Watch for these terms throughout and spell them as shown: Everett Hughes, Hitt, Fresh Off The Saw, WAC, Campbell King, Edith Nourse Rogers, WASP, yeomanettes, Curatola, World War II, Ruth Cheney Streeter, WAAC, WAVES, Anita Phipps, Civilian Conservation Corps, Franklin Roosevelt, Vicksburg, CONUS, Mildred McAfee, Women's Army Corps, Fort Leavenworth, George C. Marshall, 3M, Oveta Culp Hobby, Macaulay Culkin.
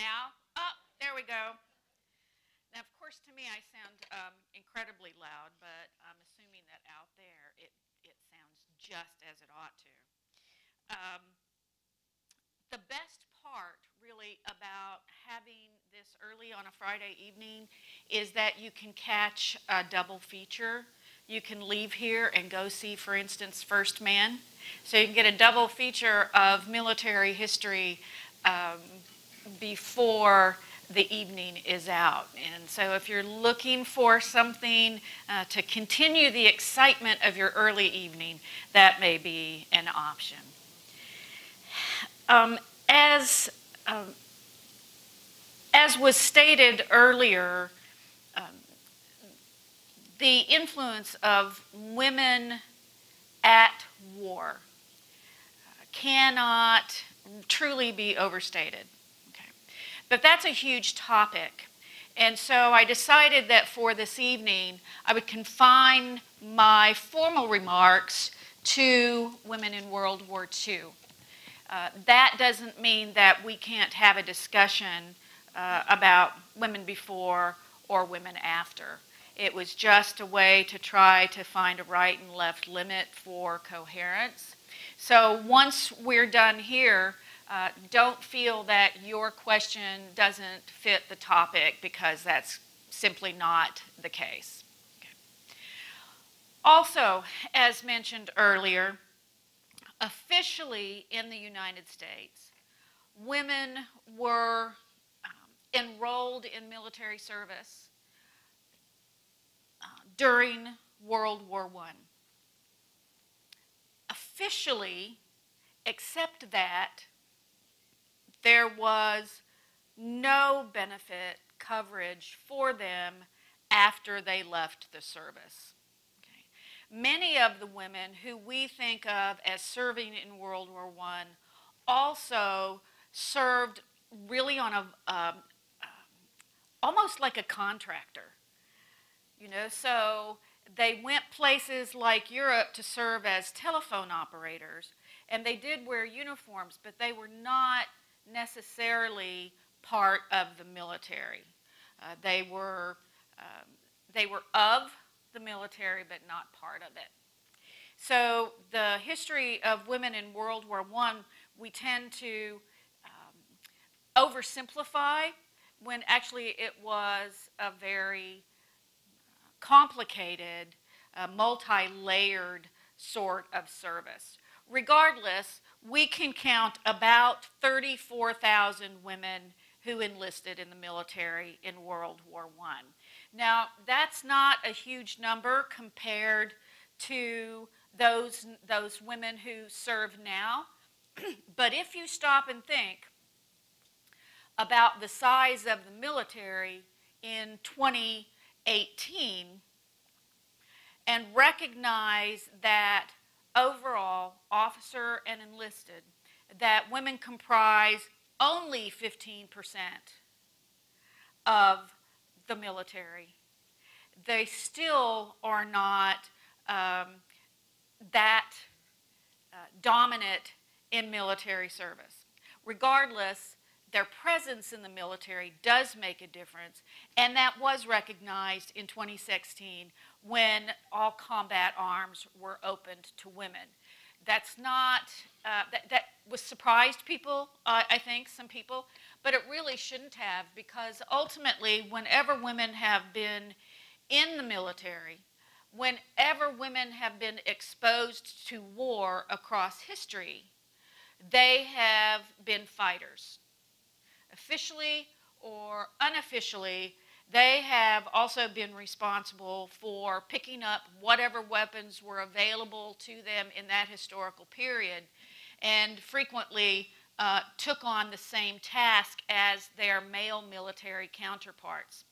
now? Oh, there we go. Now, of course, to me, I sound incredibly loud, but I'm assuming that out there it sounds just as it ought to. The best part, really, about having this early on a Friday evening is that you can catch a double feature. You can leave here and go see, for instance, First Man. So you can get a double feature of military history before the evening is out. And so if you're looking for something to continue the excitement of your early evening, that may be an option. As was stated earlier, the influence of women at war cannot truly be overstated. Okay. But that's a huge topic. And so I decided that for this evening, I would confine my formal remarks to women in World War II. That doesn't mean that we can't have a discussion about women before or women after. It was just a way to try to find a right and left limit for coherence. So once we're done here, don't feel that your question doesn't fit the topic, because that's simply not the case. Okay. Also, as mentioned earlier, officially in the United States, women were enrolled in military service during World War I. Officially, except that there was no benefit coverage for them after they left the service. Many of the women who we think of as serving in World War I also served really on a, almost like a contractor. You know, so they went places like Europe to serve as telephone operators, and they did wear uniforms, but they were not necessarily part of the military. They were of the military, but not part of it. So the history of women in World War I, we tend to oversimplify, when actually it was a very complicated, multi-layered sort of service. Regardless, we can count about 34,000 women who enlisted in the military in World War I. Now, that's not a huge number compared to those women who serve now. But if you stop and think about the size of the military in 2018 and recognize that overall, officer and enlisted, that women comprise only 15% of the military, they still are not that dominant in military service. Regardless, their presence in the military does make a difference, and that was recognized in 2016 when all combat arms were opened to women. That's not, that was surprised people, I think, some people, but it really shouldn't have, because ultimately, whenever women have been in the military, whenever women have been exposed to war across history, they have been fighters. Officially or unofficially, they have also been responsible for picking up whatever weapons were available to them in that historical period, and frequently took on the same task as their male military counterparts.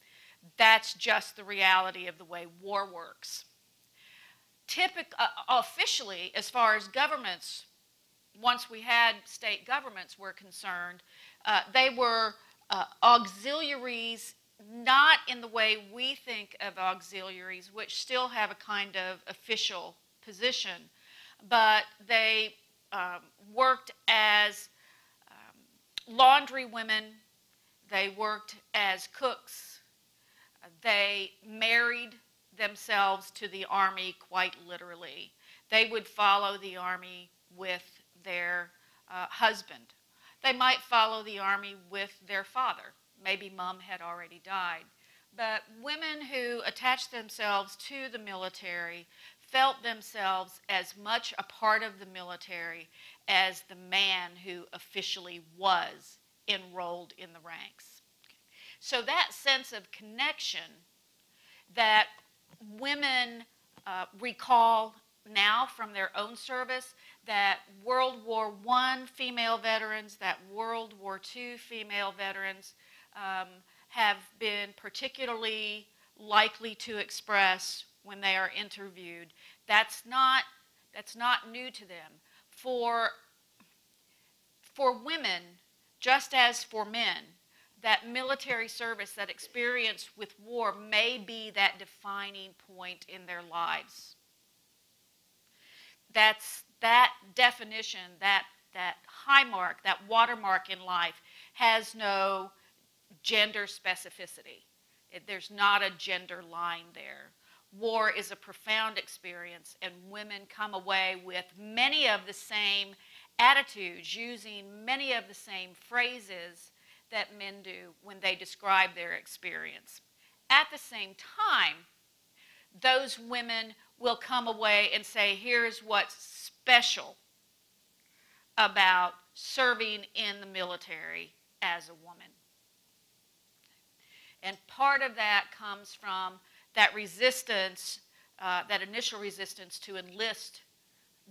That's just the reality of the way war works. Officially, as far as governments, once we had state governments were concerned, they were auxiliaries, not in the way we think of auxiliaries, which still have a kind of official position, but they worked as laundry women, They worked as cooks. They married themselves to the Army, quite literally. They would follow the Army with their husband. They might follow the Army with their father. Maybe Mom had already died. But women who attached themselves to the military felt themselves as much a part of the military as the man who officially was enrolled in the ranks. So that sense of connection that women recall now from their own service, that World War I female veterans, that World War II female veterans have been particularly likely to express when they are interviewed. That's not new to them. For women, just as for men, that military service, that experience with war may be that defining point in their lives. That's that definition, that high mark, that watermark in life has no gender specificity. There's not a gender line there. War is a profound experience, and women come away with many of the same attitudes, using many of the same phrases that men do when they describe their experience. At the same time, those women will come away and say, here's what's special about serving in the military as a woman. And part of that comes from that resistance, that initial resistance to enlist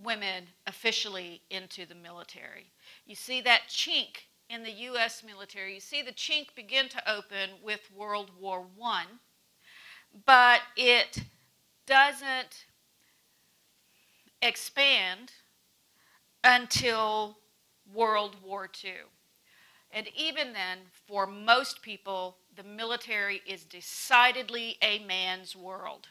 women officially into the military. You see that chink in the U.S. military. You see the chink begin to open with World War I, but it doesn't expand until World War II. And even then, for most people, the military is decidedly a man's world.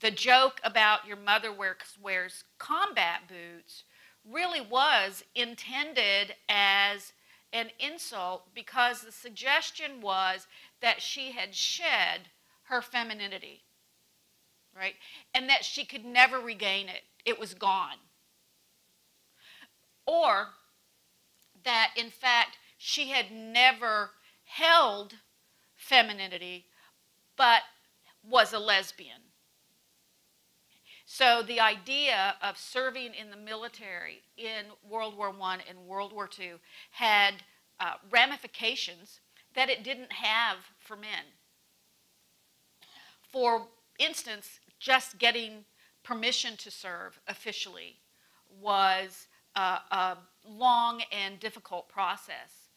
The joke about your mother wears combat boots really was intended as an insult, because the suggestion was that she had shed her femininity. Right? And that she could never regain it. It was gone. Or that, in fact, she had never held femininity, but was a lesbian. So the idea of serving in the military in World War I and World War II had ramifications that it didn't have for men. For instance, just getting permission to serve officially was a long and difficult process.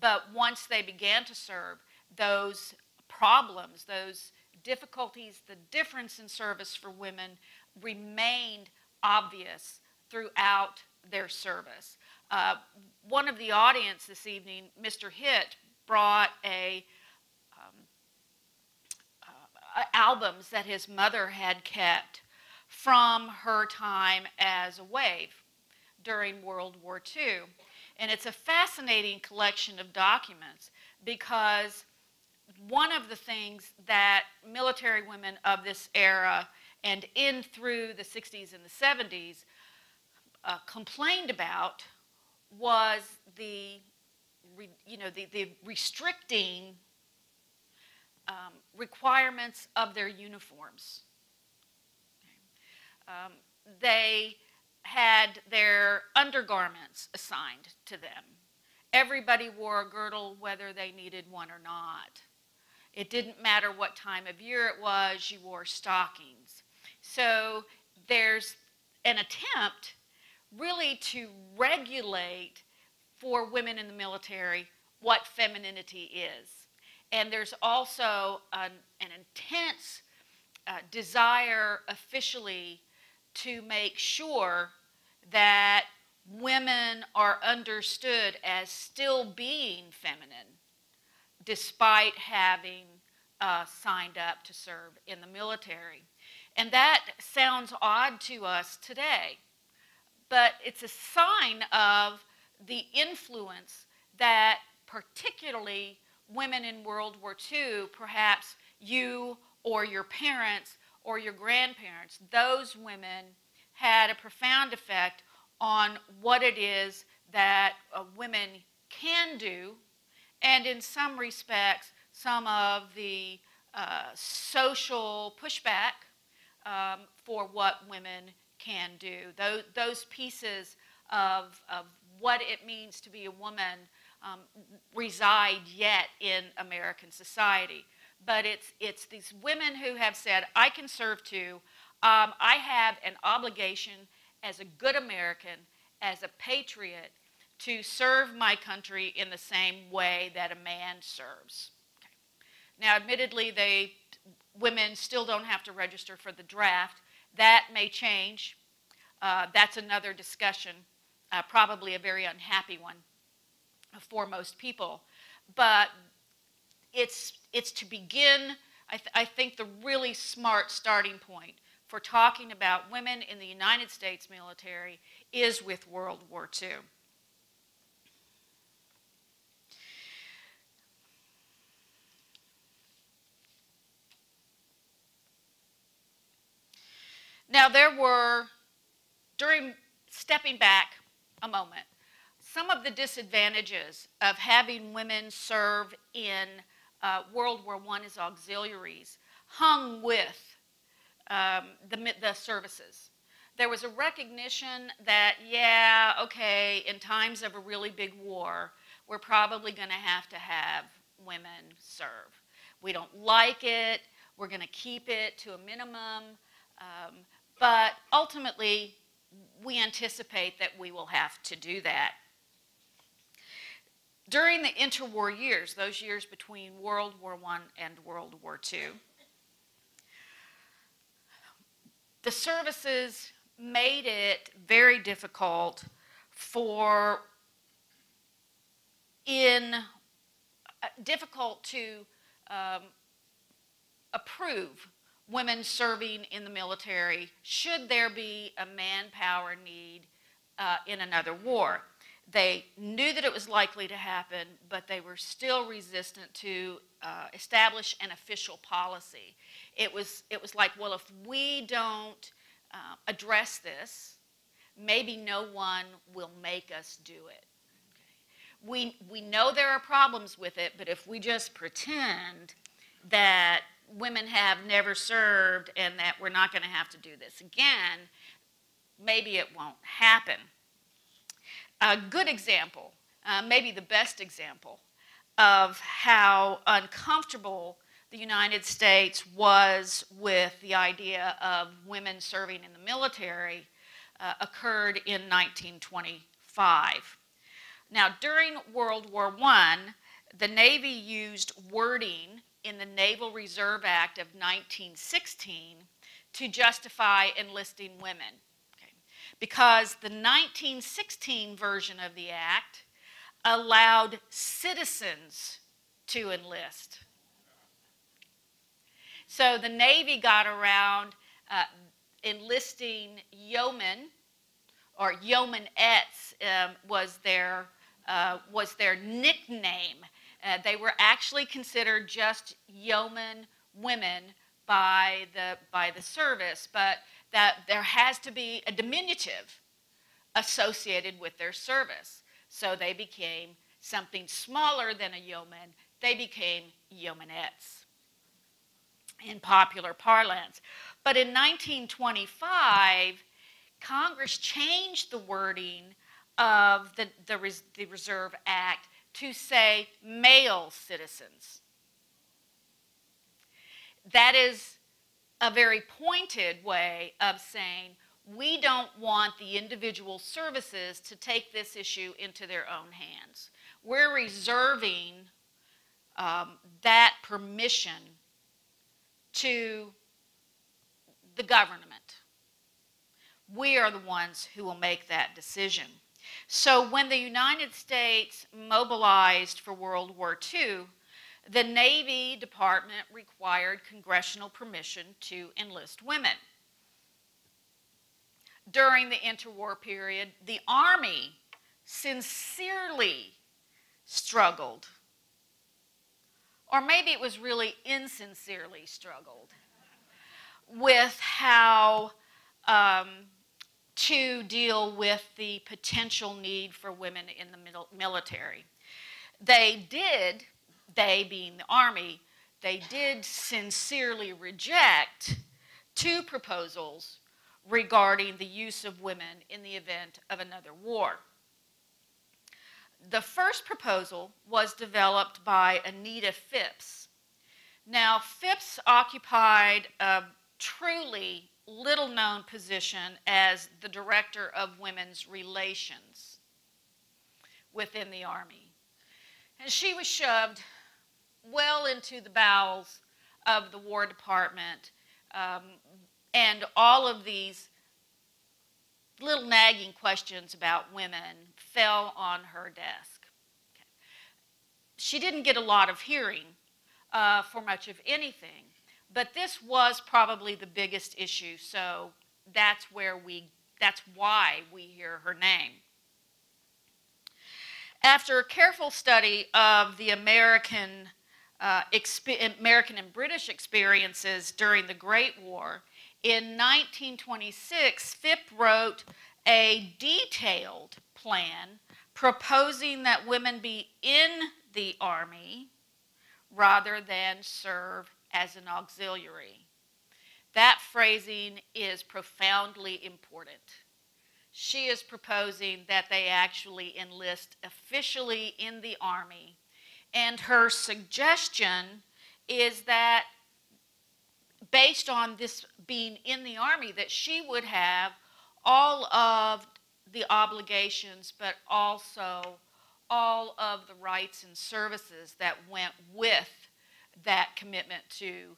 But once they began to serve, those problems, those difficulties, the difference in service for women remained obvious throughout their service. One of the audience this evening, Mr. Hitt, brought a albums that his mother had kept from her time as a WAVE during World War II. And it's a fascinating collection of documents, because one of the things that military women of this era and in through the 60s and the 70s complained about was the restricting requirements of their uniforms. They had their undergarments assigned to them. Everybody wore a girdle whether they needed one or not. It didn't matter what time of year it was, you wore stockings. So there's an attempt really to regulate for women in the military what femininity is. And there's also an intense desire officially to make sure that women are understood as still being feminine despite having signed up to serve in the military. And that sounds odd to us today, but it's a sign of the influence that particularly women in World War II, perhaps you or your parents or your grandparents, those women had a profound effect on what it is that women can do, and in some respects, some of the social pushback for what women can do. Those pieces of what it means to be a woman reside yet in American society. But it's these women who have said, I can serve too. I have an obligation as a good American, as a patriot, to serve my country in the same way that a man serves. Okay. Now, admittedly, women still don't have to register for the draft. That may change. That's another discussion, probably a very unhappy one for most people. But it's to begin, I think, the really smart starting point for talking about women in the United States military is with World War II. Now there were, stepping back a moment, some of the disadvantages of having women serve in World War I as auxiliaries hung with the services. There was a recognition that, yeah, okay, in times of a really big war, we're probably going to have women serve. We don't like it. We're going to keep it to a minimum. But ultimately, we anticipate that we will have to do that. During the interwar years, those years between World War I and World War II, the services made it very difficult for, difficult to approve women serving in the military should there be a manpower need in another war. They knew that it was likely to happen, but they were still resistant to establish an official policy. It was like, well, if we don't address this, maybe no one will make us do it. Okay. We know there are problems with it, but if we just pretend that women have never served and that we're not going to have to do this again, maybe it won't happen. A good example, maybe the best example, of how uncomfortable the United States was with the idea of women serving in the military occurred in 1925. Now, during World War I, the Navy used wording in the Naval Reserve Act of 1916 to justify enlisting women. Okay. Because the 1916 version of the act allowed citizens to enlist. So the Navy got around enlisting yeomen, or yeomanettes was their nickname. They were actually considered just yeoman women by the service, but that there has to be a diminutive associated with their service. So they became something smaller than a yeoman. They became yeomanettes in popular parlance. But in 1925, Congress changed the wording of the Reserve Act to say male citizens. That is a very pointed way of saying we don't want the individual services to take this issue into their own hands. We're reserving that permission to the government. We are the ones who will make that decision. So when the United States mobilized for World War II, the Navy Department required congressional permission to enlist women. During the interwar period, the Army sincerely struggled. Or maybe it was really insincerely struggled with how to deal with the potential need for women in the military. They did, they being the Army, they did sincerely reject two proposals regarding the use of women in the event of another war. The first proposal was developed by Anita Phipps. Now, Phipps occupied a truly little-known position as the director of women's relations within the Army. And she was shoved well into the bowels of the War Department, and all of these little nagging questions about women fell on her desk. Okay. She didn't get a lot of hearing for much of anything, but this was probably the biggest issue, so that's why we hear her name. After a careful study of the American and British experiences during the Great War, in 1926, Phipps wrote a detailed plan proposing that women be in the Army rather than serve as an auxiliary. That phrasing is profoundly important. She is proposing that they actually enlist officially in the Army. And her suggestion is that, based on this being in the Army, that she would have all of the obligations, but also all of the rights and services that went with that commitment to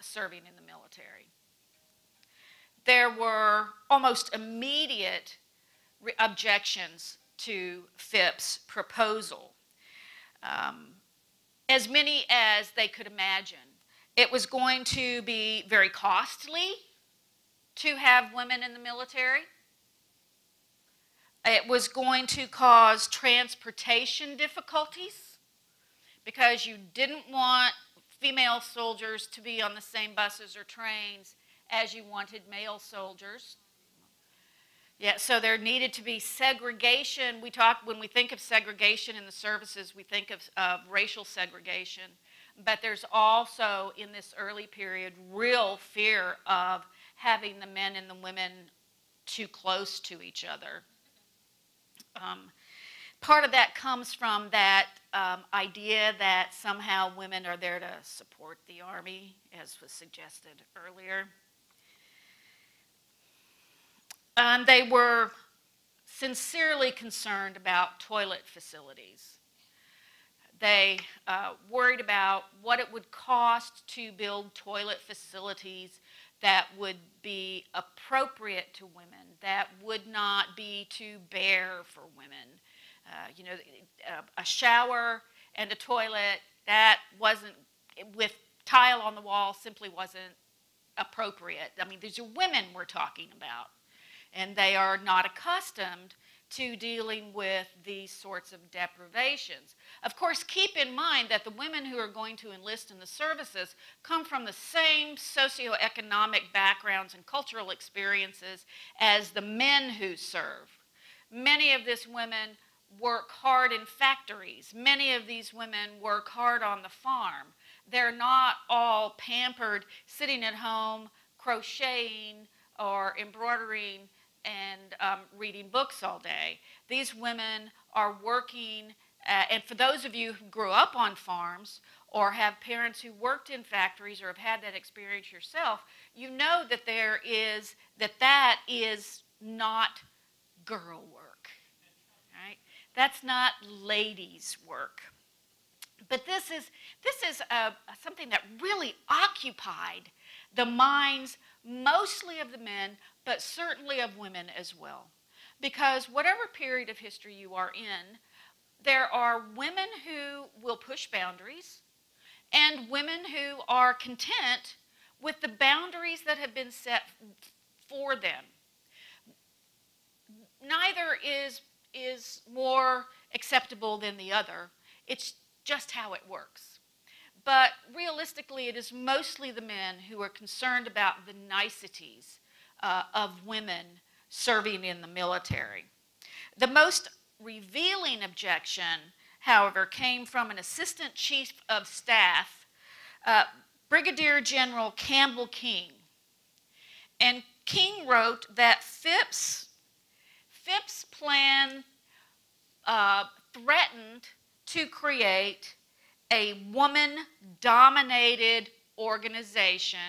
serving in the military. There were almost immediate objections to Phipps' proposal. As many as they could imagine. It was going to be very costly to have women in the military. It was going to cause transportation difficulties because you didn't want female soldiers to be on the same buses or trains as you wanted male soldiers. Yeah, so there needed to be segregation. When we think of segregation in the services, we think of racial segregation. But there's also, in this early period, real fear of having the men and the women too close to each other. Part of that comes from that idea that somehow women are there to support the Army, as was suggested earlier. They were sincerely concerned about toilet facilities. They worried about what it would cost to build toilet facilities that would be appropriate to women, that would not be too bare for women. You know, a shower and a toilet, that wasn't, with tile on the wall, simply wasn't appropriate. I mean, these are women we're talking about. And they are not accustomed to dealing with these sorts of deprivations. Of course, keep in mind that the women who are going to enlist in the services come from the same socioeconomic backgrounds and cultural experiences as the men who serve. Many of these women work hard in factories. Many of these women work hard on the farm. They're not all pampered, sitting at home, crocheting or embroidering and reading books all day. These women are working, and for those of you who grew up on farms or have parents who worked in factories or have had that experience yourself, you know that that is not girl work, right? That's not ladies' work. But this is something that really occupied the minds mostly of the men, but certainly of women as well. Because whatever period of history you are in, there are women who will push boundaries and women who are content with the boundaries that have been set for them. Neither is more acceptable than the other, It's just how it works. But realistically, it is mostly the men who are concerned about the niceties of women serving in the military. The most revealing objection, however, came from an assistant chief of staff, Brigadier General Campbell King. And King wrote that Phipps' plan threatened to create a woman-dominated organization,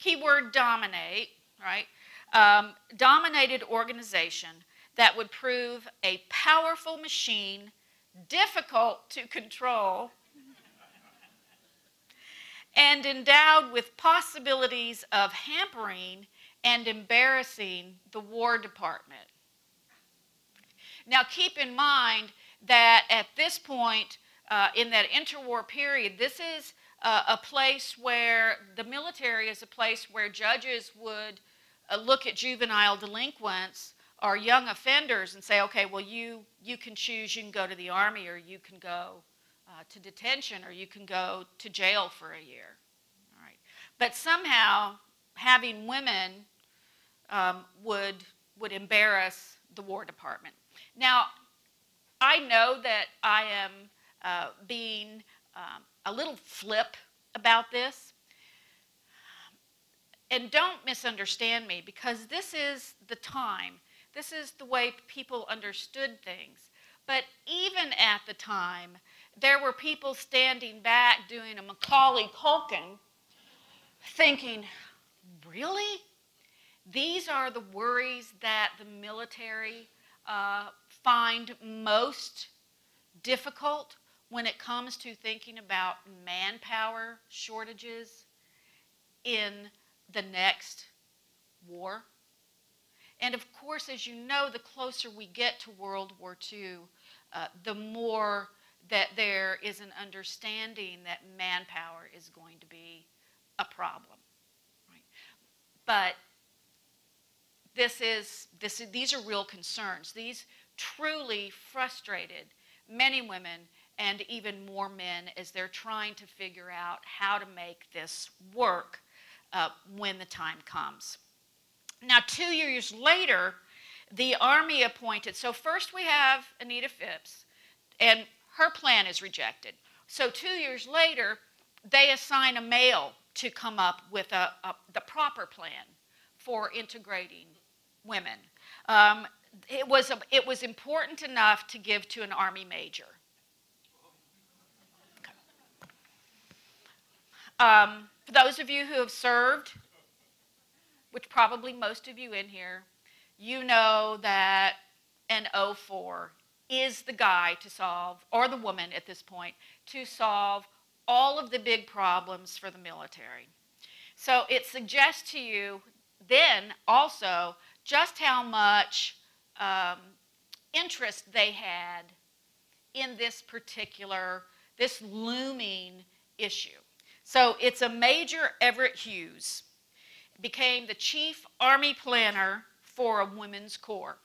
keyword dominate, right? Dominated organization that would prove a powerful machine, difficult to control, and endowed with possibilities of hampering and embarrassing the War Department. Now keep in mind that at this point, in that interwar period, this is a place where the military is a place where judges would look at juvenile delinquents or young offenders and say, okay, well, you can choose, you can go to the Army, or you can go to detention, or you can go to jail for a year. All right. But somehow having women would embarrass the War Department. Now, I know that I am being a little flip about this. And don't misunderstand me, because this is the time. This is the way people understood things. But even at the time, there were people standing back doing a Macaulay Culkin thinking, really? These are the worries that the military find most difficult when it comes to thinking about manpower shortages in the next war? And of course, as you know, the closer we get to World War II, the more that there is an understanding that manpower is going to be a problem. Right? But these are real concerns. These truly frustrated many women and even more men as they're trying to figure out how to make this work when the time comes. Now, 2 years later, the Army appointed, so first we have Anita Phipps, and her plan is rejected. So 2 years later, they assign a male to come up with the proper plan for integrating women. It was important enough to give to an Army major. Okay. For those of you who have served, which probably most of you in here, you know that an 04 is the guy to solve, or the woman at this point, to solve all of the big problems for the military. So it suggests to you then also just how much interest they had in this particular, this looming issue. So it's a Major Everett Hughes became the chief Army planner for a women's corps.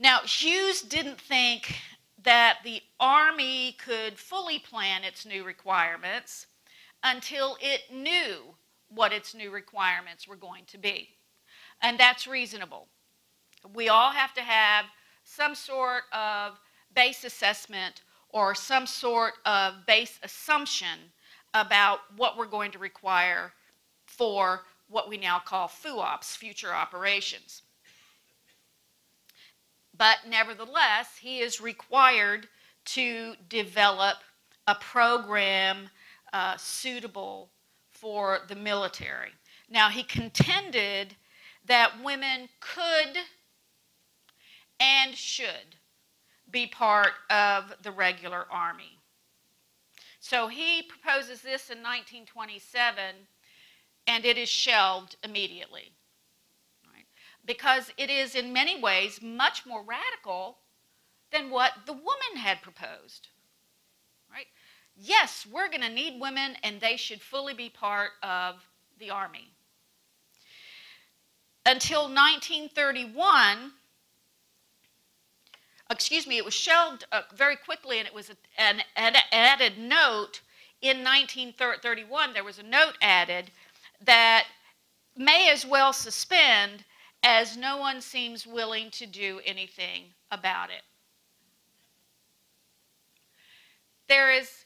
Now, Hughes didn't think that the Army could fully plan its new requirements until it knew what its new requirements were going to be. And that's reasonable. We all have to have some sort of base assessment or some sort of base assumption about what we're going to require for what we now call FUOPs, future operations. But nevertheless, he is required to develop a program suitable for the military. Now, he contended that women could and should be part of the regular Army. So he proposes this in 1927, and it is shelved immediately, right? Because it is in many ways much more radical than what the woman had proposed, right? Yes, we're going to need women, and they should fully be part of the Army. Until 1931, excuse me, it was shelved very quickly, and it was an added note in 1931. There was a note added that may as well suspend as no one seems willing to do anything about it. There is,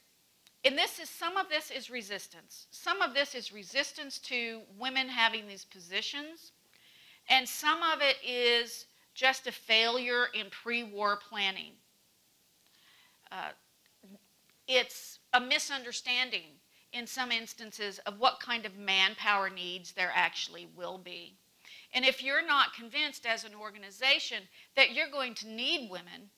and this is, some of this is resistance. Some of this is resistance to women having these positions, and some of it is just a failure in pre-war planning. It's a misunderstanding in some instances of what kind of manpower needs there actually will be. And if you're not convinced as an organization that you're going to need women,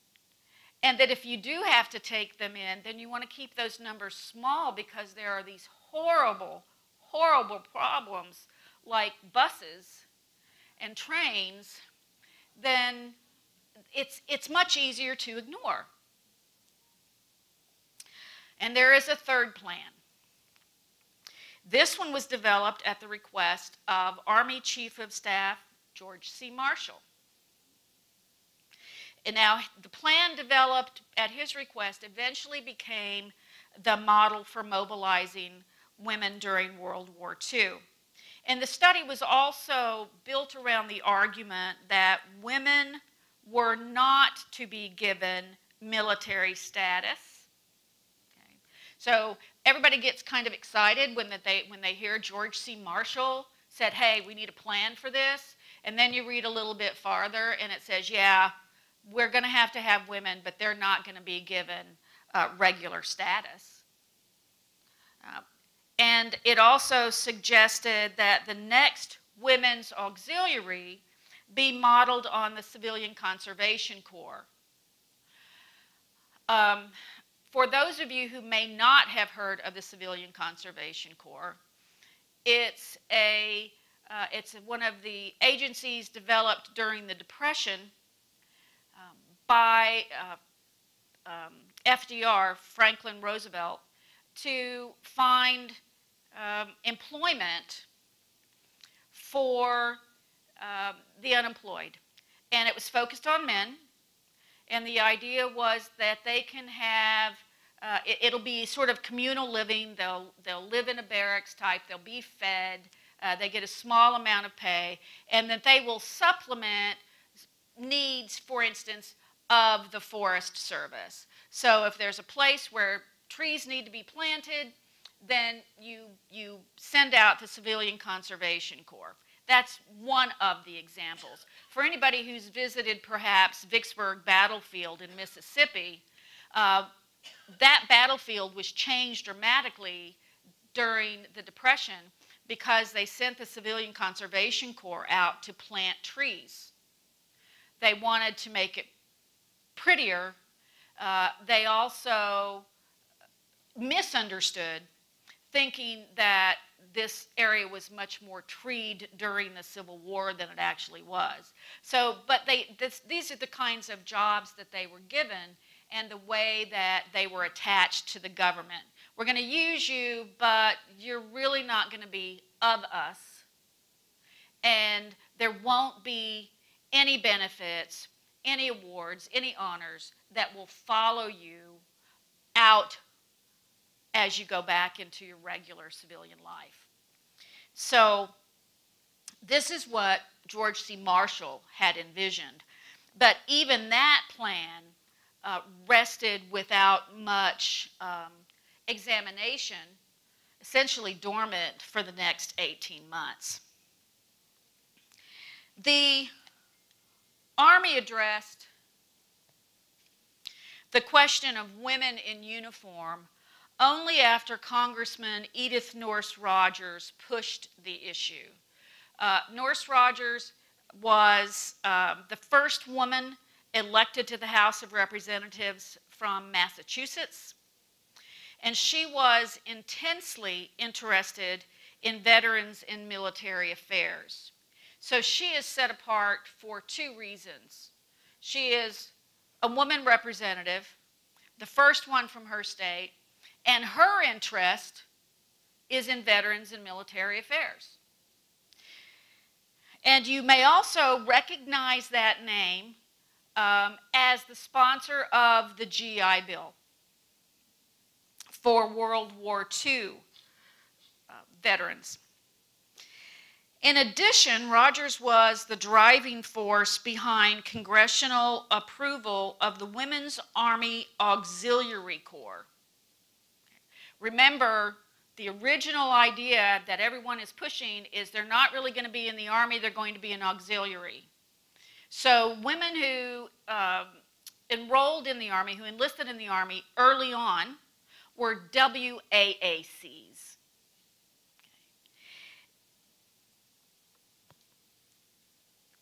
and that if you do have to take them in, then you want to keep those numbers small, because there are these horrible, horrible problems like buses and trains, then it's much easier to ignore. And there is a third plan. This one was developed at the request of Army Chief of Staff George C. Marshall. And now the plan developed at his request eventually became the model for mobilizing women during World War II. And the study was also built around the argument that women were not to be given military status. Okay. So everybody gets kind of excited when they hear George C. Marshall said, hey, we need a plan for this. And then you read a little bit farther and it says, yeah, we're going to have women, but they're not going to be given regular status. And it also suggested that the next women's auxiliary be modeled on the Civilian Conservation Corps. For those of you who may not have heard of the Civilian Conservation Corps, it's one of the agencies developed during the Depression by FDR, Franklin Roosevelt, to find employment for the unemployed. And it was focused on men. And the idea was that they can have, it'll be sort of communal living. They'll live in a barracks type. They'll be fed. They get a small amount of pay. And that they will supplement needs, for instance, of the Forest Service. So if there's a place where trees need to be planted, then you send out the Civilian Conservation Corps. That's one of the examples. For anybody who's visited perhaps Vicksburg Battlefield in Mississippi, that battlefield was changed dramatically during the Depression because they sent the Civilian Conservation Corps out to plant trees. They wanted to make it prettier. They also misunderstood, thinking that this area was much more treed during the Civil War than it actually was. So, but these are the kinds of jobs that they were given and the way that they were attached to the government. We're going to use you, but you're really not going to be of us. And there won't be any benefits, any awards, any honors that will follow you out as you go back into your regular civilian life. So this is what George C. Marshall had envisioned. But even that plan rested without much examination, essentially dormant for the next 18 months. The Army addressed the question of women in uniform only after Congressman Edith Nourse Rogers pushed the issue. Nourse Rogers was the first woman elected to the House of Representatives from Massachusetts, and she was intensely interested in veterans and military affairs. So she is set apart for two reasons. She is a woman representative, the first one from her state, and her interest is in veterans and military affairs. And you may also recognize that name as the sponsor of the GI Bill for World War II veterans. In addition, Rogers was the driving force behind congressional approval of the Women's Army Auxiliary Corps. Remember, the original idea that everyone is pushing is they're not really going to be in the Army, they're going to be an auxiliary. So women who enrolled in the Army, who enlisted in the Army early on, were WAACs.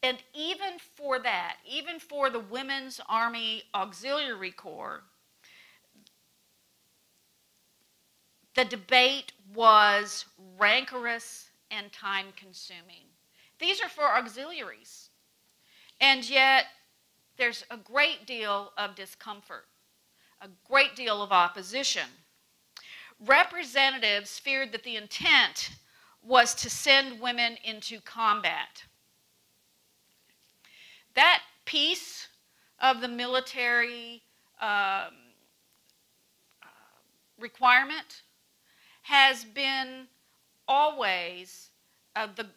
And even for that, even for the Women's Army Auxiliary Corps, the debate was rancorous and time-consuming. These are for auxiliaries, and yet there's a great deal of discomfort, a great deal of opposition. Representatives feared that the intent was to send women into combat. That piece of the military requirement has been always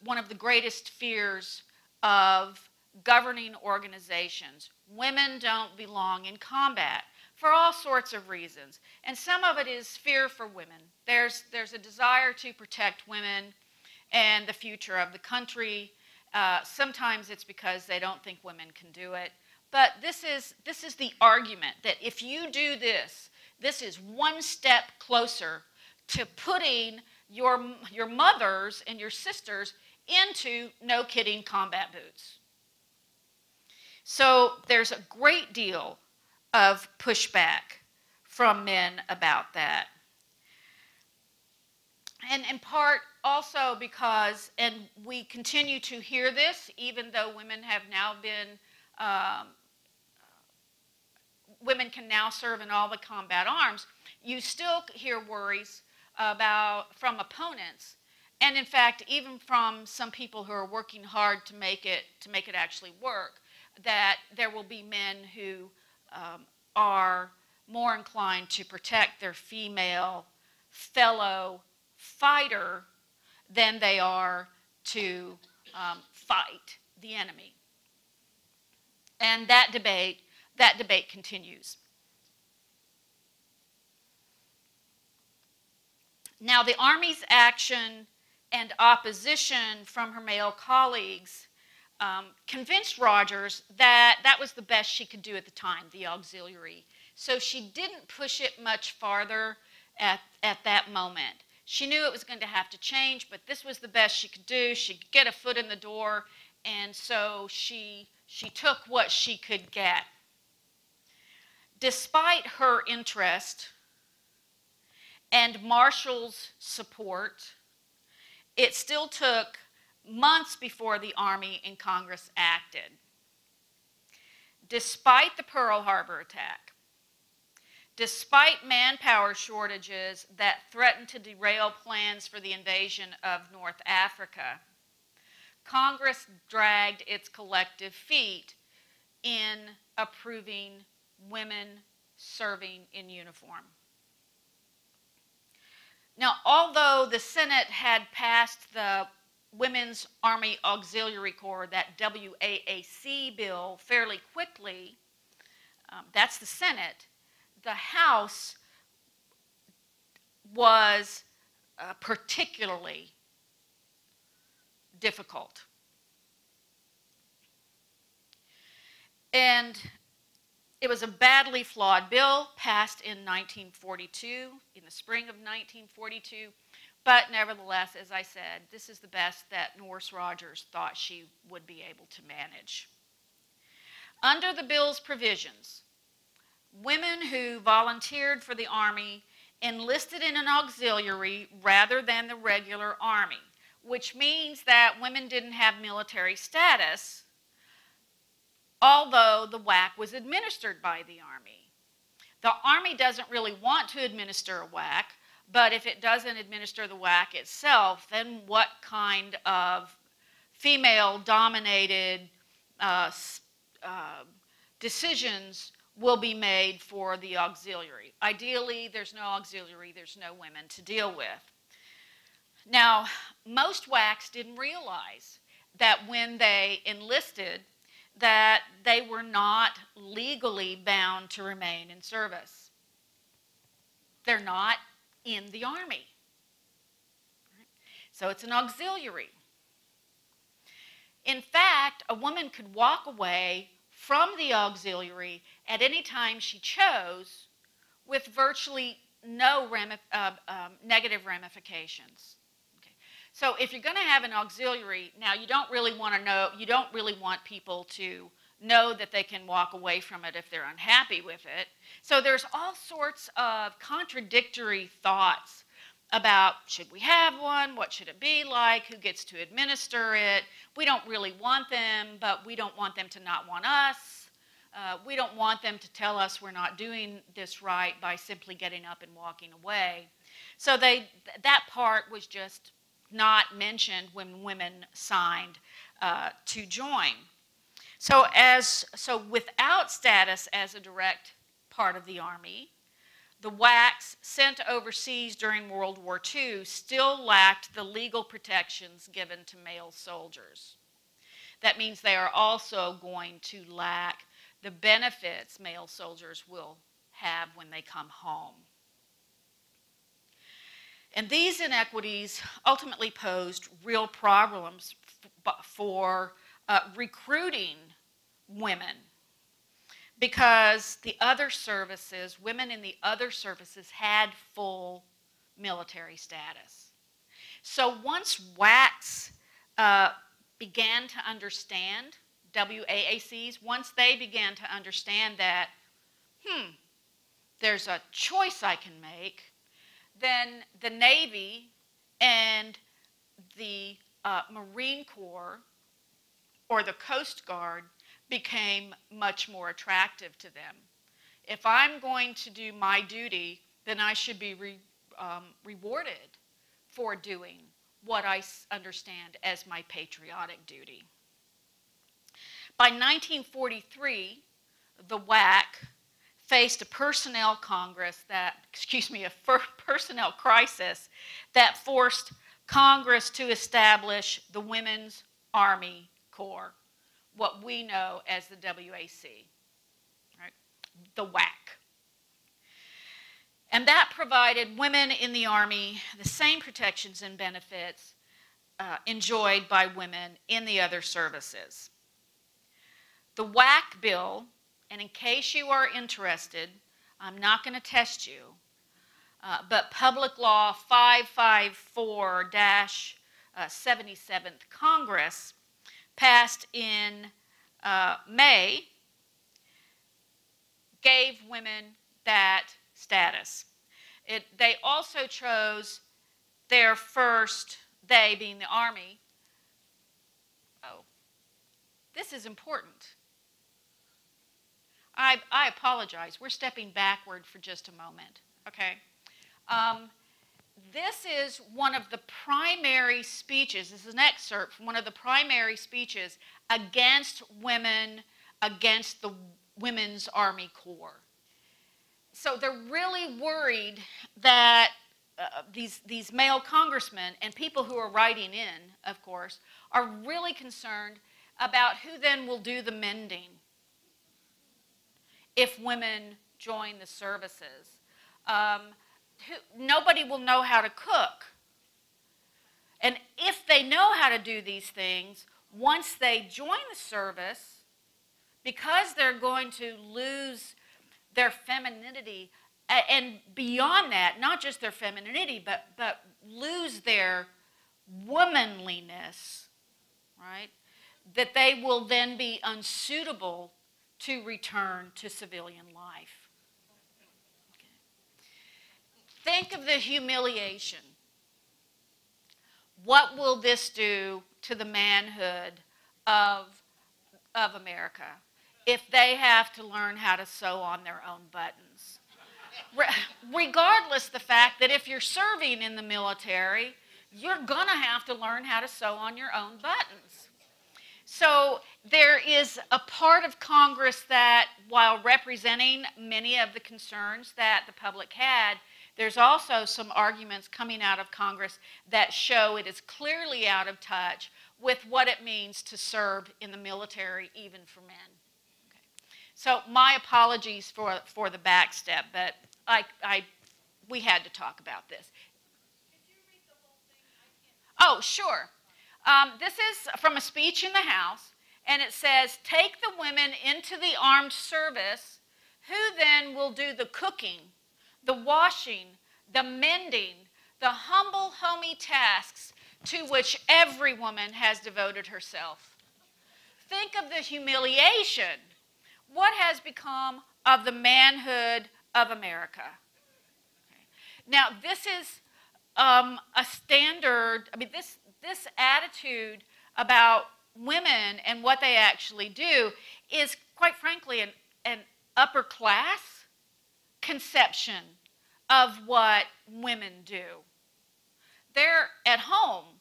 one of the greatest fears of governing organizations. Women don't belong in combat for all sorts of reasons. And some of it is fear for women. There's a desire to protect women and the future of the country. Sometimes it's because they don't think women can do it. But this is the argument that if you do this, this is one step closer to putting your mothers and your sisters into, no kidding, combat boots. So there's a great deal of pushback from men about that. And in part also because, and we continue to hear this, even though women have now been, women can now serve in all the combat arms, you still hear worries about, from opponents, and in fact, even from some people who are working hard to make it actually work, that there will be men who are more inclined to protect their female fellow fighter than they are to fight the enemy. And that debate continues. Now, the Army's action and opposition from her male colleagues convinced Rogers that that was the best she could do at the time, the auxiliary. So she didn't push it much farther at that moment. She knew it was going to have to change, but this was the best she could do. She could get a foot in the door, and so she took what she could get. Despite her interest and Marshall's support, it still took months before the Army and Congress acted. Despite the Pearl Harbor attack, despite manpower shortages that threatened to derail plans for the invasion of North Africa, Congress dragged its collective feet in approving women serving in uniform. Now, although the Senate had passed the Women's Army Auxiliary Corps, that WAAC bill, fairly quickly, that's the Senate, the House was particularly difficult. And it was a badly flawed bill passed in 1942, in the spring of 1942, but nevertheless, as I said, this is the best that Nourse Rogers thought she would be able to manage. Under the bill's provisions, women who volunteered for the Army enlisted in an auxiliary rather than the regular Army, which means that women didn't have military status, although the WAAC was administered by the Army. The Army doesn't really want to administer a WAAC, but if it doesn't administer the WAAC itself, then what kind of female-dominated decisions will be made for the auxiliary. Ideally, there's no auxiliary, there's no women to deal with. Now, most WACs didn't realize that when they enlisted that they were not legally bound to remain in service. They're not in the Army. So it's an auxiliary. In fact, a woman could walk away from the auxiliary at any time she chose with virtually no negative ramifications. Okay. So if you're going to have an auxiliary, now you don't really want to know, you don't really want people to know that they can walk away from it if they're unhappy with it. So there's all sorts of contradictory thoughts about should we have one, what should it be like, who gets to administer it, we don't really want them, but we don't want them to not want us, we don't want them to tell us we're not doing this right by simply getting up and walking away. So that part was just not mentioned when women signed to join. So without status as a direct part of the Army, the WACs sent overseas during World War II still lacked the legal protections given to male soldiers. That means they are also going to lack the benefits male soldiers will have when they come home. And these inequities ultimately posed real problems for recruiting women, because the other services, women in the other services had full military status. So once WACs began to understand, WAACs, once they began to understand that, there's a choice I can make, then the Navy and the Marine Corps or the Coast Guard became much more attractive to them. If I'm going to do my duty, then I should be rewarded for doing what I understand as my patriotic duty. By 1943, the WAC faced a personnel crisis that forced Congress to establish the Women's Army Corps, what we know as the WAC, right? The WAC. And that provided women in the Army the same protections and benefits enjoyed by women in the other services. The WAC bill, and in case you are interested, I'm not going to test you, but Public Law 554-77th Congress passed in May, gave women that status. They also chose their first, they being the Army. Oh, this is important. I apologize. We're stepping backward for just a moment, okay? This is one of the primary speeches, this is an excerpt from one of the primary speeches against women, against the Women's Army Corps. So they're really worried that these male congressmen and people who are writing in, of course, are really concerned about who then will do the mending if women join the services. Nobody will know how to cook. And if they know how to do these things, once they join the service, because they're going to lose their femininity, and beyond that, not just their femininity, but lose their womanliness, right? That they will then be unsuitable to return to civilian life. Think of the humiliation. What will this do to the manhood of America if they have to learn how to sew on their own buttons? Regardless of the fact that if you're serving in the military, you're going to have to learn how to sew on your own buttons. So there is a part of Congress that, while representing many of the concerns that the public had, there's also some arguments coming out of Congress that show it is clearly out of touch with what it means to serve in the military, even for men. Okay. So my apologies for the backstep, but we had to talk about this. Could you read the whole thing? I can't. Oh, sure. This is from a speech in the House, and it says, "Take the women into the armed service, who then will do the cooking, the washing, the mending, the humble, homey tasks to which every woman has devoted herself. Think of the humiliation, what has become of the manhood of America." Okay. Now, this is a standard, I mean, this attitude about women and what they actually do is, quite frankly, an upper class conception of what women do. They're at home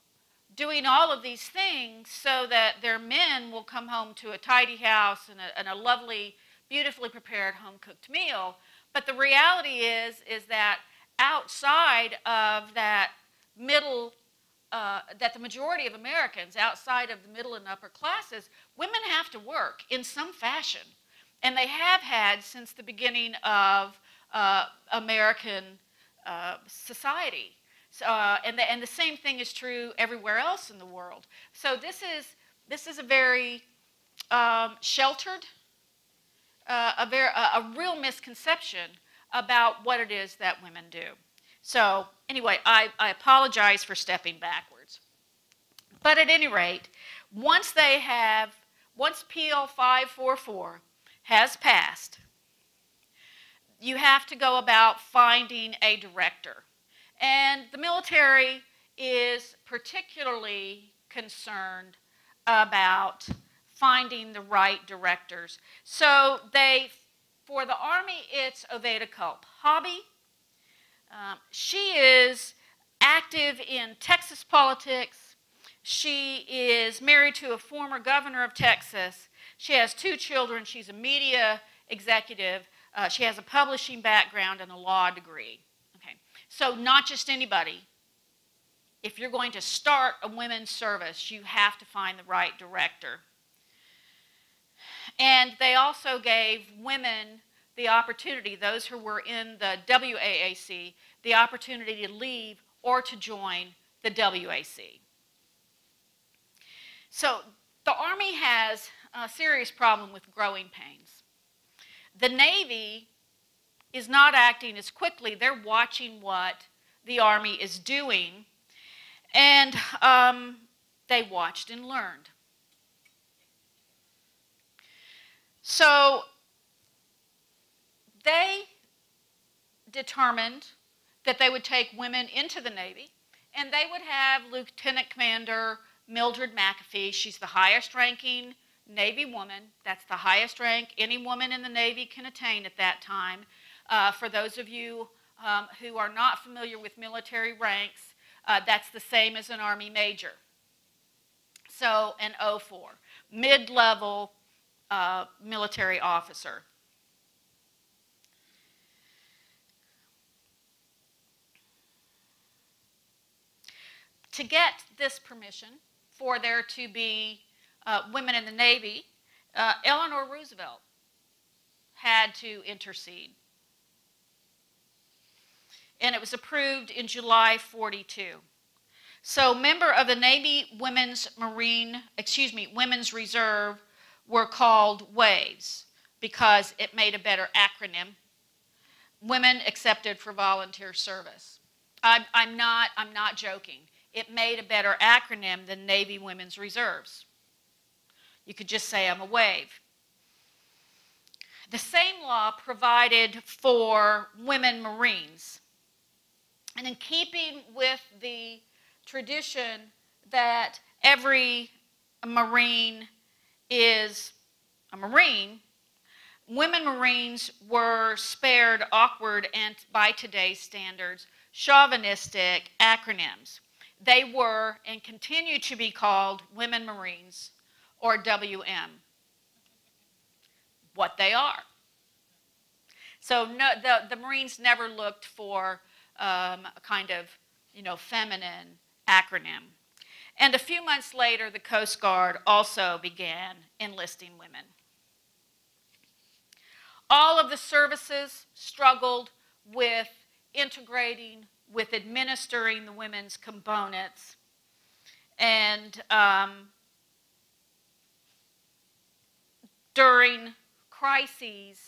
doing all of these things so that their men will come home to a tidy house and a lovely, beautifully prepared home-cooked meal. But the reality is that outside of that middle, that the majority of Americans, outside of the middle and upper classes, women have to work in some fashion. And they have had since the beginning of American society. So, and the same thing is true everywhere else in the world. So this is a very sheltered, a real misconception about what it is that women do. So anyway, I apologize for stepping backwards. But at any rate, once PL 544 has passed, you have to go about finding a director. And the military is particularly concerned about finding the right directors. So for the Army, it's Oveta Culp Hobby. She is active in Texas politics. She is married to a former governor of Texas. She has 2 children. She's a media executive. She has a publishing background and a law degree. Okay. So not just anybody. If you're going to start a women's service, you have to find the right director. And they also gave women the opportunity, those who were in the WAAC, the opportunity to leave or to join the WAC. So the Army has a serious problem with growing pains. The Navy is not acting as quickly. They're watching what the Army is doing, and they watched and learned. So they determined that they would take women into the Navy, and they would have Lieutenant Commander Mildred McAfee. She's the highest ranking Navy woman. That's the highest rank any woman in the Navy can attain at that time. For those of you who are not familiar with military ranks, that's the same as an Army major. So an O4, mid-level military officer. To get this permission for there to be women in the Navy, Eleanor Roosevelt had to intercede. And it was approved in July 42. So member of the Navy Women's Reserve were called WAVES because it made a better acronym. Women Accepted for Volunteer Service. I'm not joking. It made a better acronym than Navy Women's Reserves. You could just say I'm a WAVE. The same law provided for women Marines. And in keeping with the tradition that every Marine is a Marine, women Marines were spared awkward and, by today's standards, chauvinistic acronyms. They were and continue to be called women Marines or WM, what they are. So no, the Marines never looked for a kind of, you know, feminine acronym. And a few months later, the Coast Guard also began enlisting women. All of the services struggled with integrating, with administering the women's components. And during crises,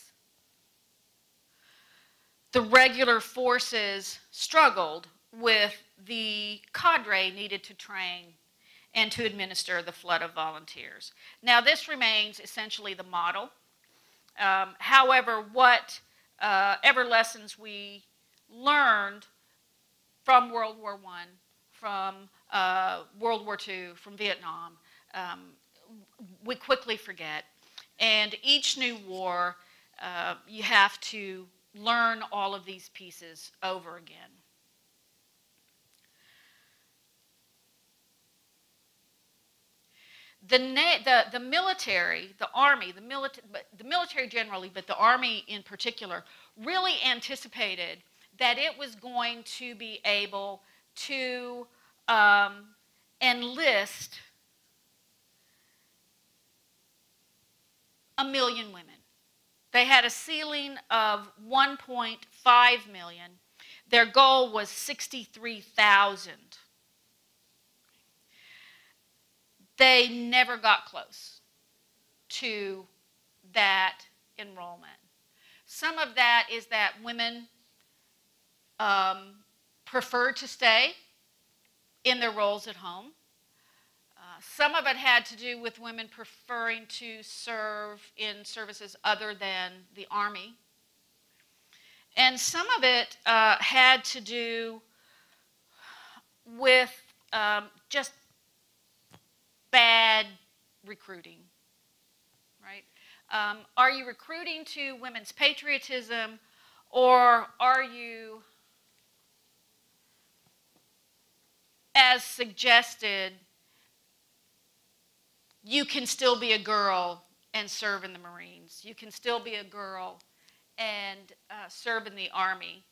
the regular forces struggled with the cadre needed to train and to administer the flood of volunteers. Now, this remains essentially the model. However, whatever lessons we learned from World War I, from World War II, from Vietnam, we quickly forget. And each new war, you have to learn all of these pieces over again. The military, the army, the military generally, but the army in particular, really anticipated that it was going to be able to enlist a million women. They had a ceiling of 1.5 million. Their goal was 63,000. They never got close to that enrollment. Some of that is that women preferred to stay in their roles at home. Some of it had to do with women preferring to serve in services other than the Army. And some of it had to do with just bad recruiting, right? Are you recruiting to women's patriotism, or are you, as suggested, you can still be a girl and serve in the Marines. You can still be a girl and serve in the Army.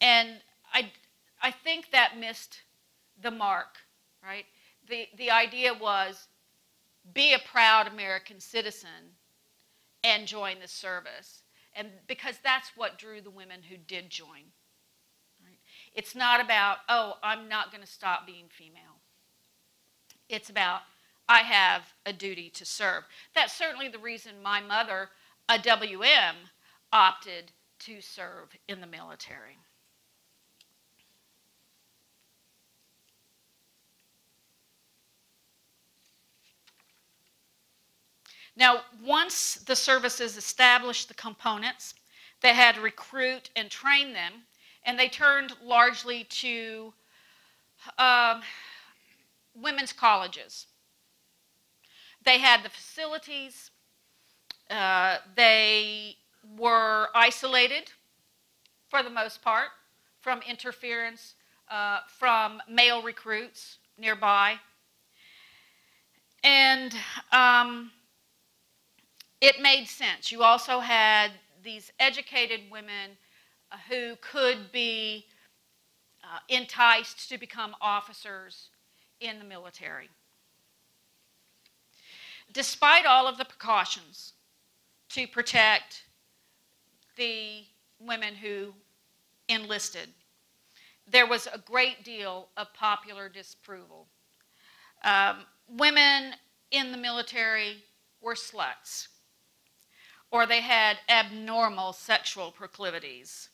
And I think that missed the mark, right? The idea was, be a proud American citizen and join the service. And because that's what drew the women who did join. Right? It's not about, oh, I'm not going to stop being female. It's about, I have a duty to serve. That's certainly the reason my mother, a WM, opted to serve in the military. Now, once the services established the components, they had to recruit and train them, and they turned largely to women's colleges. They had the facilities. They were isolated, for the most part, from interference from male recruits nearby. And it made sense. You also had these educated women who could be enticed to become officers in the military. Despite all of the precautions to protect the women who enlisted, there was a great deal of popular disapproval. Women in the military were sluts, or they had abnormal sexual proclivities.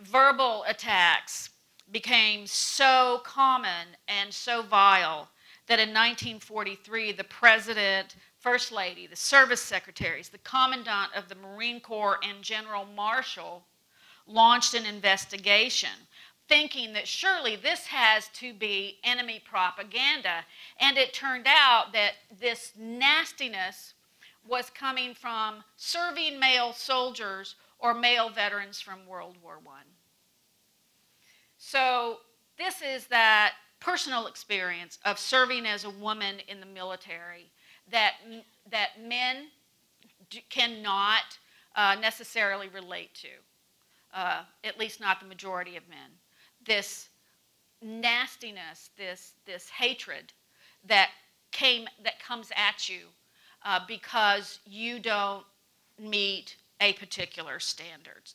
Verbal attacks became so common and so vile that in 1943, the President, First Lady, the Service Secretaries, the Commandant of the Marine Corps, and General Marshall launched an investigation, thinking that surely this has to be enemy propaganda. And it turned out that this nastiness was coming from serving male soldiers or male veterans from World War I. So this is that personal experience of serving as a woman in the military that men cannot necessarily relate to, at least not the majority of men. This nastiness, this hatred that comes at you because you don't meet a particular standard.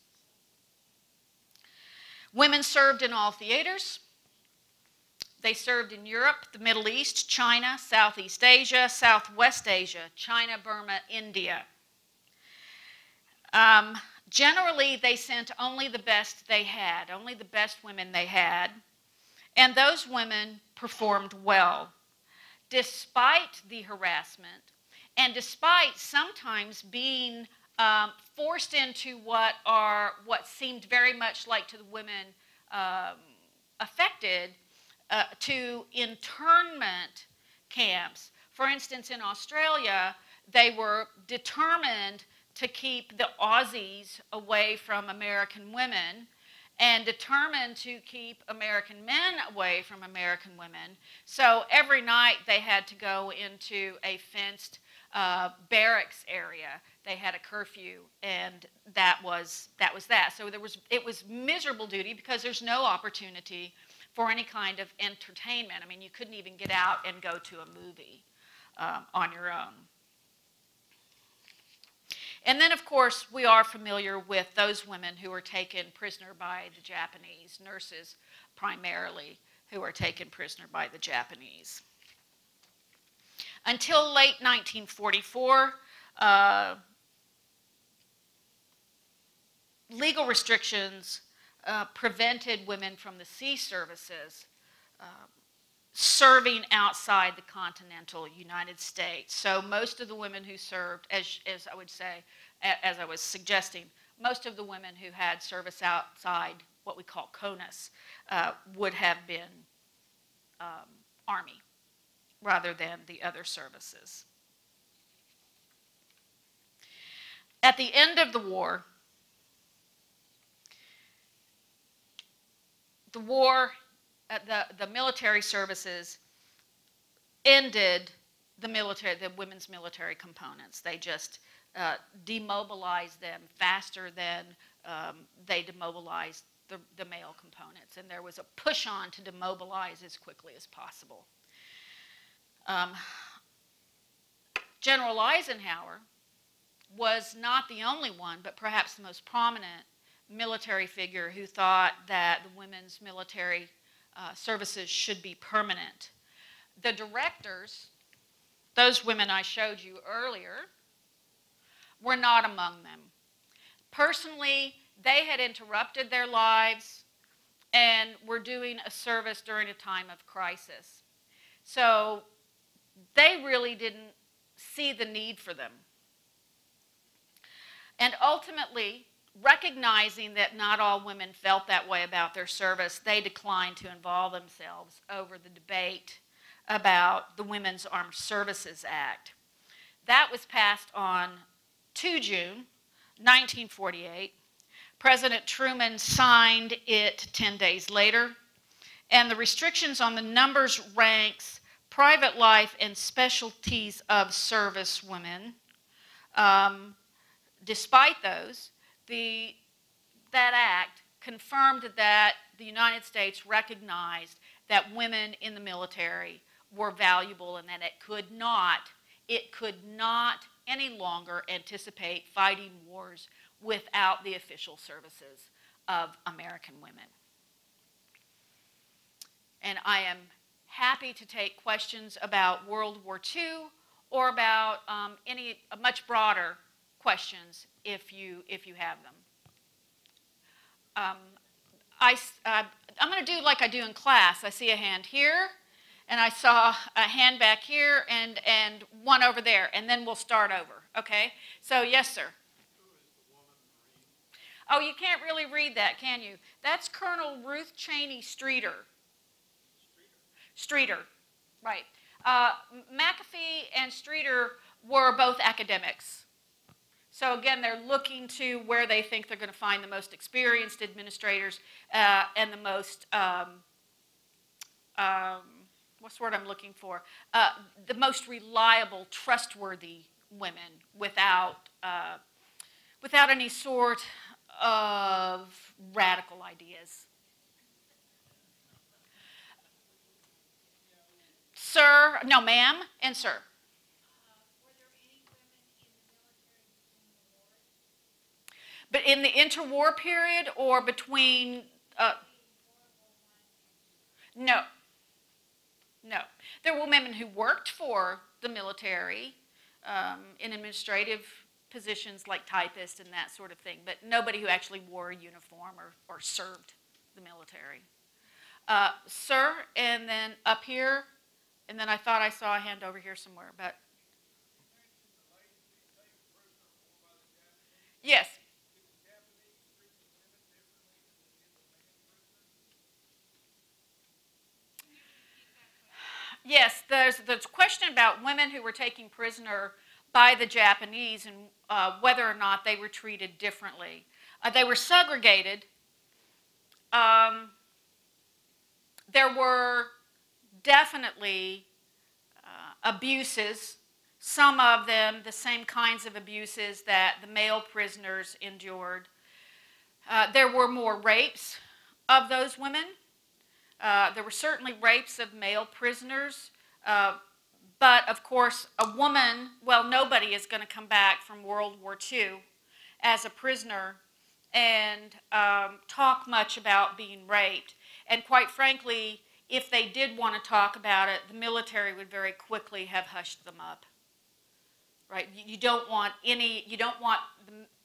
Women served in all theaters. They served in Europe, the Middle East, China, Southeast Asia, Southwest Asia, China, Burma, India. Generally, they sent only the best they had, only the best women they had, and those women performed well, despite the harassment, and despite sometimes being forced into what seemed very much like to the women affected to internment camps. For instance, in Australia, they were determined to keep the Aussies away from American women and determined to keep American men away from American women. So every night they had to go into a fenced barracks area. They had a curfew, and that was that. So it was miserable duty because there's no opportunity for any kind of entertainment. I mean, you couldn't even get out and go to a movie on your own. And then, of course, we are familiar with those women who were taken prisoner by the Japanese, nurses primarily, who are taken prisoner by the Japanese. Until late 1944, legal restrictions prevented women from the sea services serving outside the continental United States. So most of the women who served, as I would say, as I was suggesting, most of the women who had service outside what we call CONUS would have been Army rather than the other services. At the end of the war, the military services ended the women's military components. They just demobilized them faster than they demobilized the male components. And there was a push on to demobilize as quickly as possible. General Eisenhower was not the only one, but perhaps the most prominent military figure who thought that the women's military services should be permanent. The directors, those women I showed you earlier, were not among them. Personally, they had interrupted their lives and were doing a service during a time of crisis. So they really didn't see the need for them. And ultimately, recognizing that not all women felt that way about their service, they declined to involve themselves over the debate about the Women's Armed Services Act. That was passed on 2 June 1948. President Truman signed it 10 days later, and the restrictions on the numbers, ranks, private life, and specialties of service women, despite those, that act confirmed that the United States recognized that women in the military were valuable and that it could not any longer anticipate fighting wars without the official services of American women. And I am happy to take questions about World War II or about any much broader questions if you have them. I'm going to do like I do in class. I see a hand here, and I saw a hand back here, and one over there, and then we'll start over. Okay? So, yes, sir. Oh, you can't really read that, can you? That's Colonel Ruth Cheney Streeter. Streeter, right. McAfee and Streeter were both academics. So again, they're looking to where they think they're going to find the most experienced administrators and the most what's the word I'm looking for? The most reliable, trustworthy women without, without any sort of radical ideas. Sir, no, ma'am, and sir. Were there any women in the military during the war? But in the interwar period or between? No. No. There were women who worked for the military in administrative positions like typist and that sort of thing, but nobody who actually wore a uniform or served the military. Sir, and then up here, and then I thought I saw a hand over here somewhere, but. Yes. Yes, there's a question about women who were taken prisoner by the Japanese and whether or not they were treated differently. They were segregated. There were definitely abuses, some of them the same kinds of abuses that the male prisoners endured. There were more rapes of those women. There were certainly rapes of male prisoners, but of course a woman, well, nobody is going to come back from World War II as a prisoner and talk much about being raped. And quite frankly, if they did want to talk about it, the military would very quickly have hushed them up. Right? You don't want any, you don't want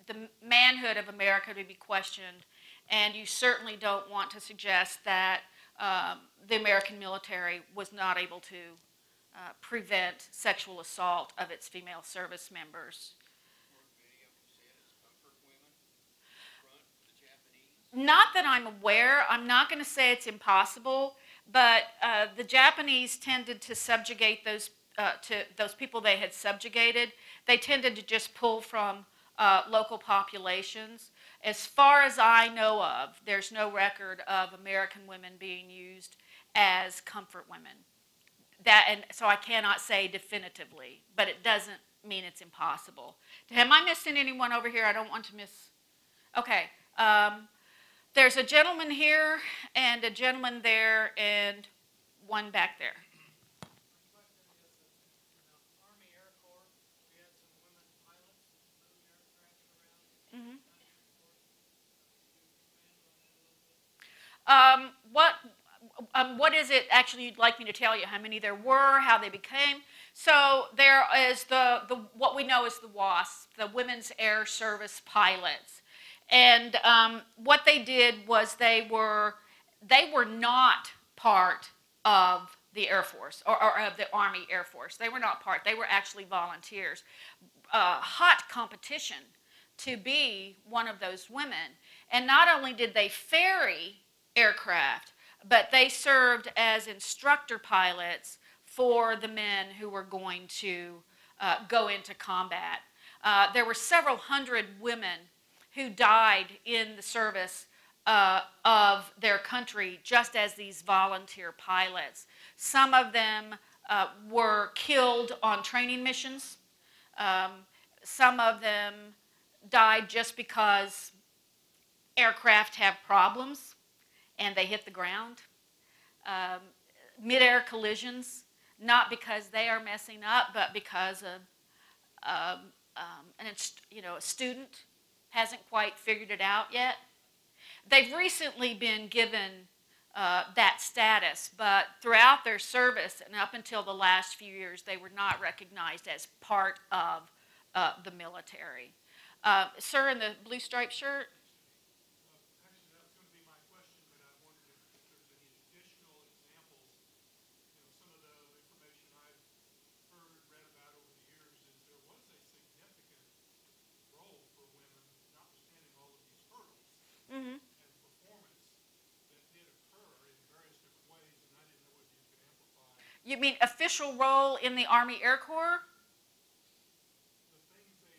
the manhood of America to be questioned, and you certainly don't want to suggest that the American military was not able to prevent sexual assault of its female service members. Not that I'm aware. I'm not going to say it's impossible, but the Japanese tended to subjugate those people they had subjugated. They tended to just pull from local populations. As far as I know of, there's no record of American women being used as comfort women. That, and so I cannot say definitively, but it doesn't mean it's impossible. Am I missing anyone over here? I don't want to miss. Okay. There's a gentleman here and a gentleman there and one back there. What is it actually you'd like me to tell you? How many there were, how they became? So there is the what we know as the WASP, the Women's Air Service Pilots, and what they did was they were not part of the Air Force or of the Army Air Force. They were not part. They were actually volunteers. Hot competition to be one of those women, and not only did they ferry aircraft, but they served as instructor pilots for the men who were going to go into combat. There were several hundred women who died in the service of their country just as these volunteer pilots. Some of them were killed on training missions. Some of them died just because aircraft have problems and they hit the ground. Mid-air collisions, not because they are messing up, but because of, a student hasn't quite figured it out yet. They've recently been given that status, but throughout their service and up until the last few years, they were not recognized as part of the military. Sir in the blue striped shirt. You mean official role in the Army Air Corps? The things they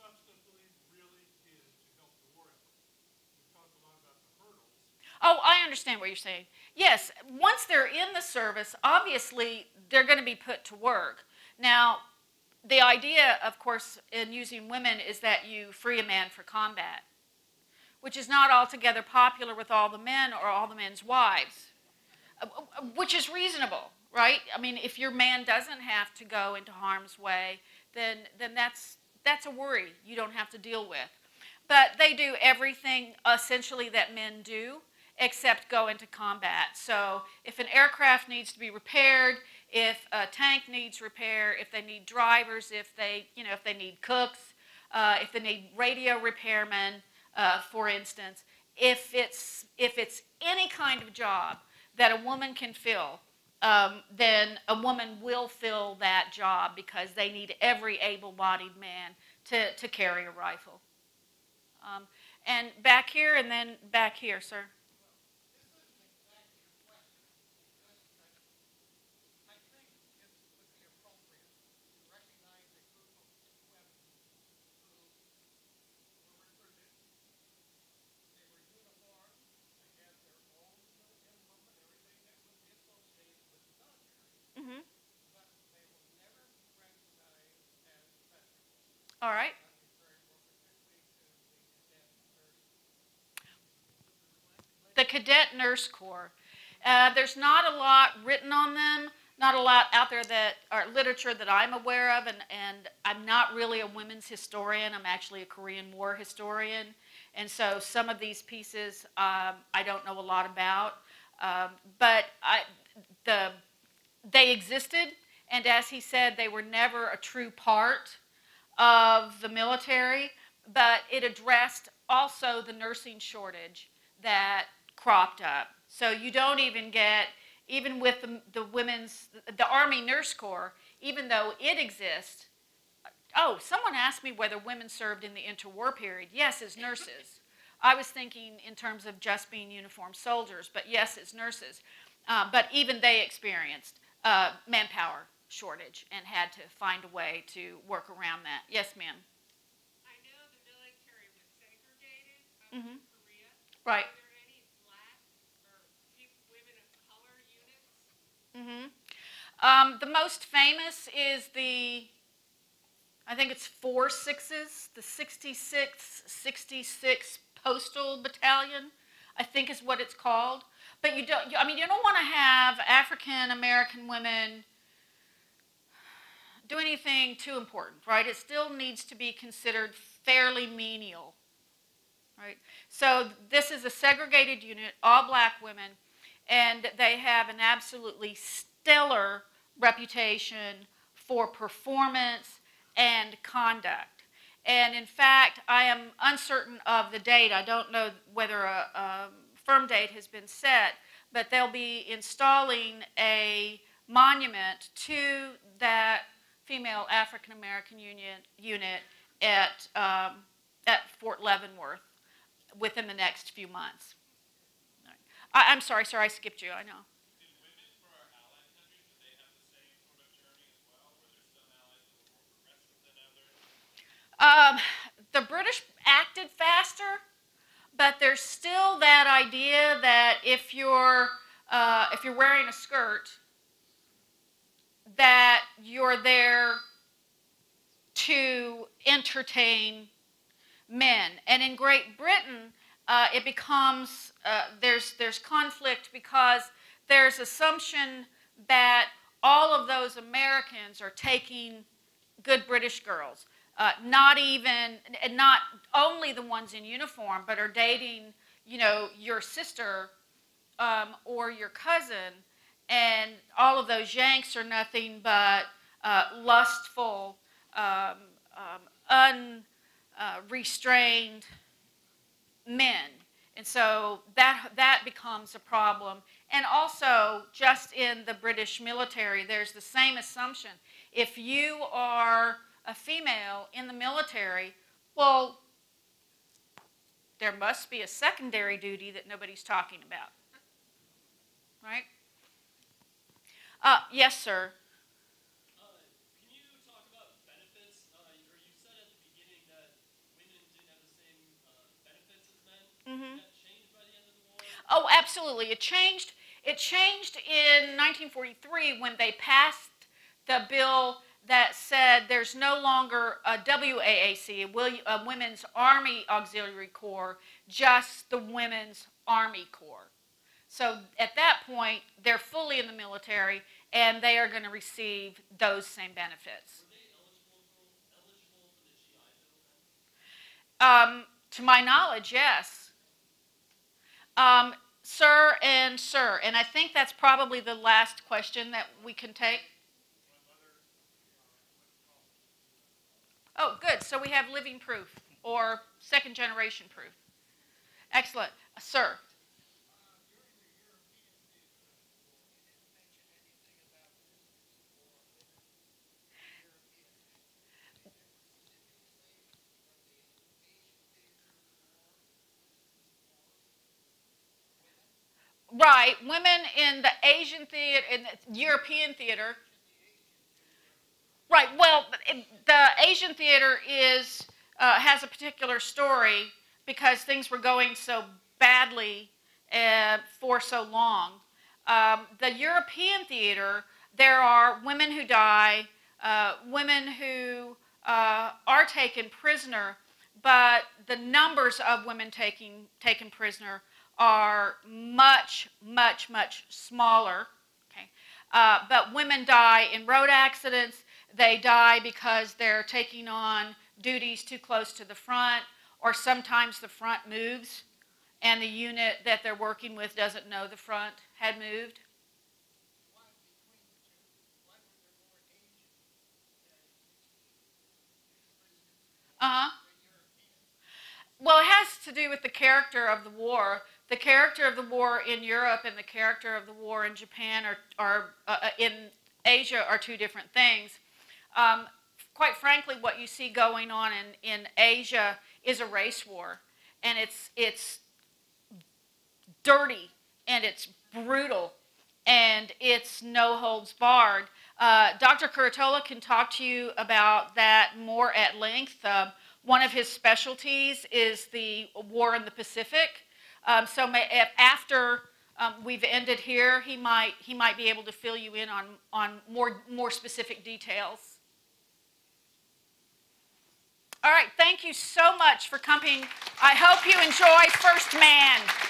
substantively really did to help the war effort. We talked a lot about the hurdles. Oh, I understand. understand what you're saying. Yes, once they're in the service, obviously they're going to be put to work. Now, the idea, of course, in using women is that you free a man for combat, which is not altogether popular with all the men or all the men's wives, which is reasonable, right? I mean, if your man doesn't have to go into harm's way, then that's a worry you don't have to deal with. But they do everything, essentially, that men do, except go into combat. So if an aircraft needs to be repaired, if a tank needs repair, if they need drivers, if they, you know, if they need cooks, if they need radio repairmen, for instance, if it's any kind of job that a woman can fill, then a woman will fill that job because they need every able-bodied man to carry a rifle. And back here, and then back here, sir. All right. The Cadet Nurse Corps. There's not a lot written on them, not a lot out there that are literature that I'm aware of, and I'm not really a women's historian. I'm actually a Korean War historian, and so some of these pieces I don't know a lot about, but they existed, and as he said, they were never a true part of the military, but it addressed also the nursing shortage that cropped up. So you don't even get, even with the Army Nurse Corps, even though it exists, oh, someone asked me whether women served in the interwar period. Yes, as nurses. I was thinking in terms of just being uniformed soldiers, but yes, as nurses. But even they experienced manpower shortage and had to find a way to work around that. Yes, ma'am. I know the military was segregated in Korea. Right. Were there any black or women of color units? The most famous is the, I think it's 4-6s, the 66th, 66 Postal Battalion, I think is what it's called. But you don't, I mean, you don't want to have African American women do anything too important, right? It still needs to be considered fairly menial, right? So this is a segregated unit, all black women, and they have an absolutely stellar reputation for performance and conduct. And in fact, I am uncertain of the date. I don't know whether a firm date has been set, but they'll be installing a monument to that female African-American unit at Fort Leavenworth within the next few months. I'm sorry, sir, I skipped you, I know. Did women for our allied countries, did they have the same sort of journey as well? Were there some allies that were more progressive than others? The British acted faster, but there's still that idea that if you're wearing a skirt, that you're there to entertain men. And in Great Britain, it becomes, there's conflict because there's assumption that all of those Americans are taking good British girls. Not only the ones in uniform, but are dating, you know, your sister or your cousin. And all of those Yanks are nothing but lustful, unrestrained men. And so that becomes a problem. And also, just in the British military, there's the same assumption. If you are a female in the military, well, there must be a secondary duty that nobody's talking about, right? Yes, sir. Can you talk about benefits? Or you said at the beginning that women didn't have the same benefits as men. Did that change by the end of the war? Oh, absolutely. It changed. It changed in 1943 when they passed the bill that said there's no longer a WAAC, a Women's Army Auxiliary Corps, just the Women's Army Corps. So at that point, they're fully in the military, and they are going to receive those same benefits. Were they eligible for the GI Bill? To my knowledge, yes. Sir and sir, and I think that's probably the last question that we can take. Oh, good. So we have living proof or second generation proof. Excellent. Sir. Right, women in the Asian theater, in the European theater. Right, well, the Asian theater is, has a particular story because things were going so badly for so long. The European theater, there are women who die, women who are taken prisoner, but the numbers of women taken prisoner are much smaller, okay? But women die in road accidents. They die because they're taking on duties too close to the front, or sometimes the front moves and the unit that they're working with doesn't know the front had moved. Uh-huh. Well, it has to do with the character of the war. The character of the war in Europe and the character of the war in Japan are in Asia are two different things. Quite frankly, what you see going on in Asia is a race war, and it's dirty and it's brutal and it's no holds barred. Dr. Curatola can talk to you about that more at length. One of his specialties is the war in the Pacific. So after we've ended here, he might be able to fill you in on more specific details. All right, thank you so much for coming. I hope you enjoy First Man.